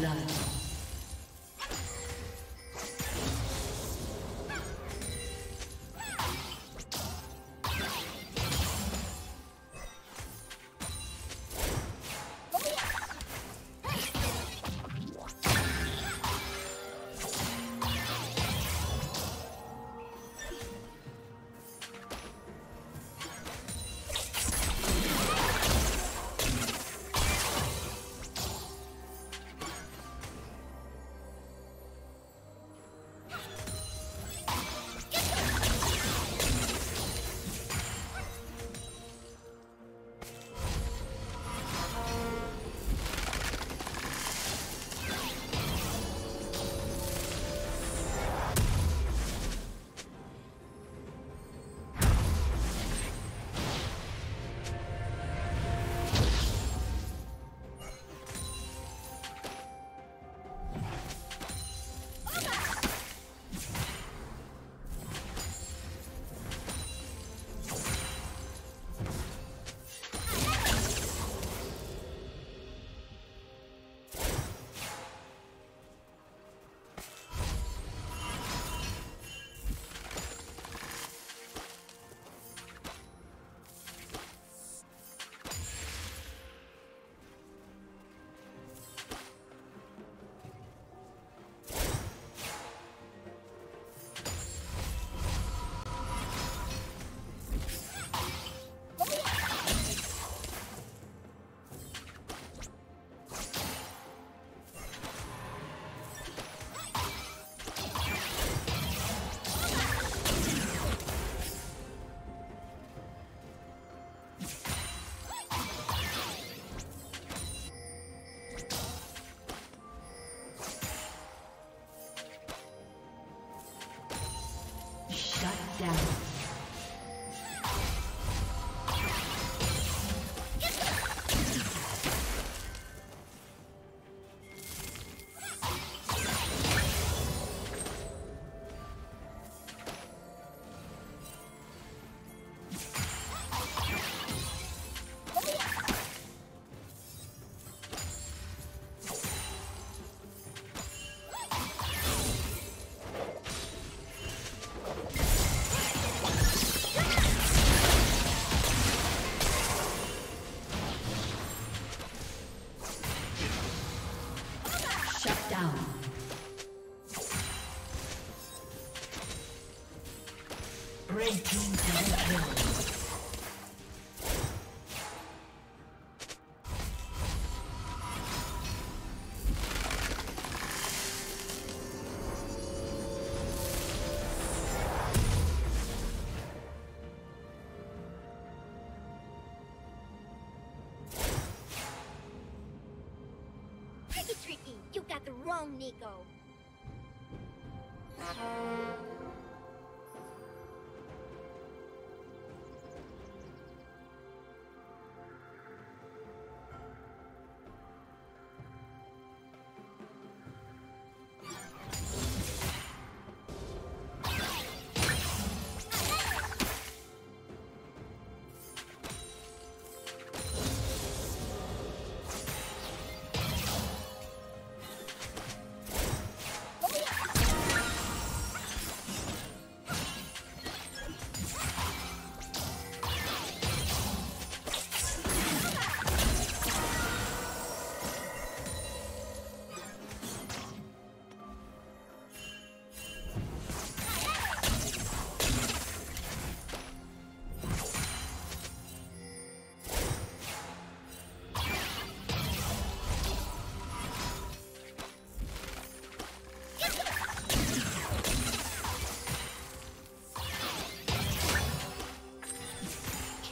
blood. Tricky, you got the wrong Neeko.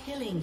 Killing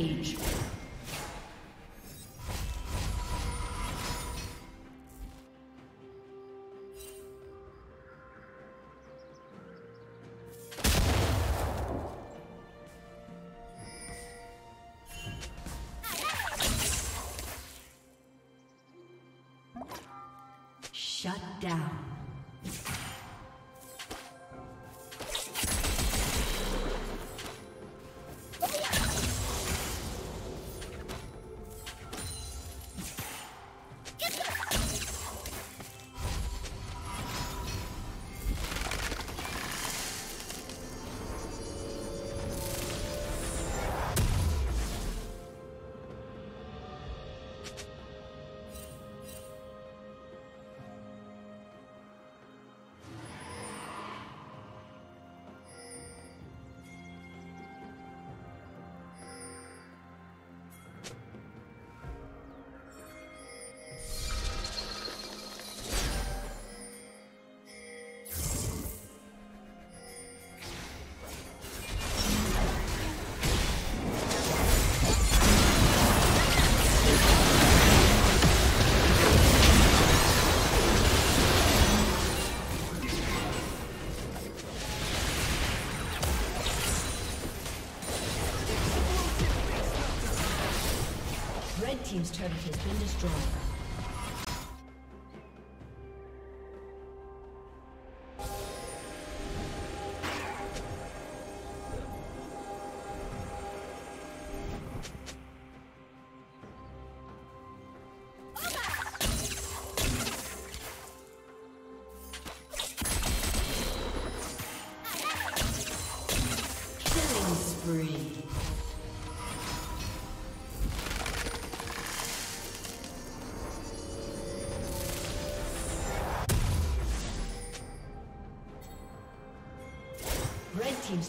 page. Shut down. Team's turret has been destroyed. Killing spree. Team's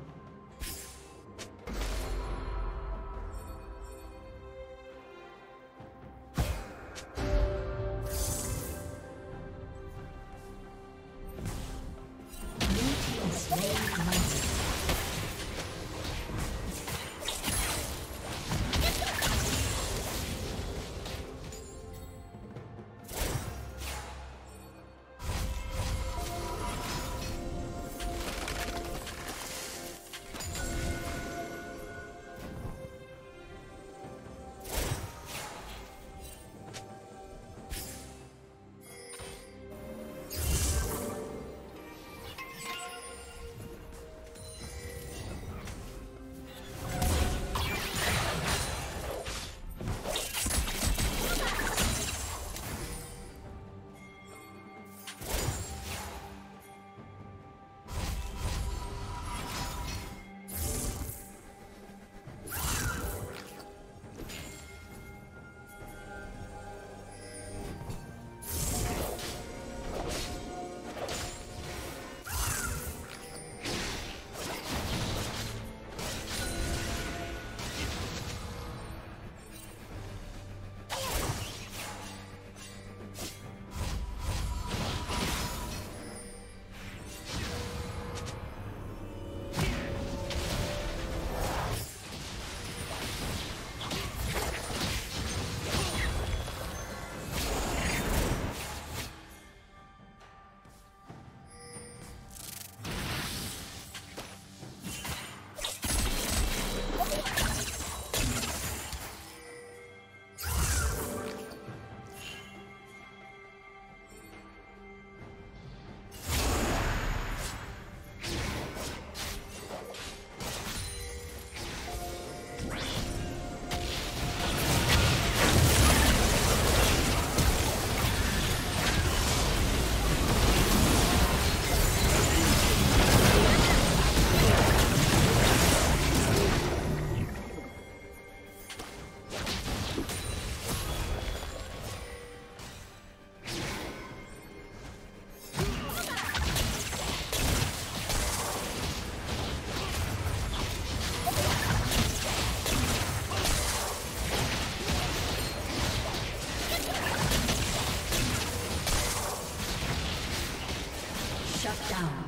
Down.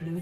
Blue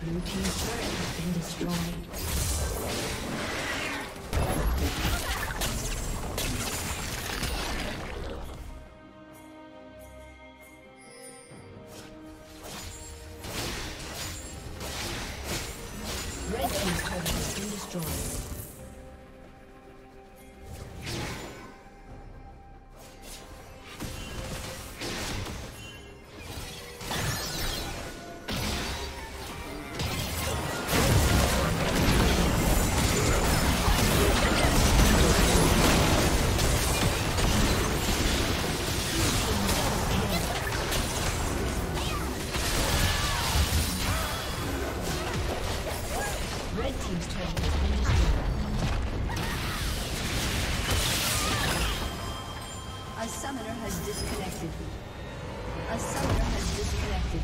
Blue team's turret has been destroyed. Red team's turret has been destroyed. A summoner has disconnected.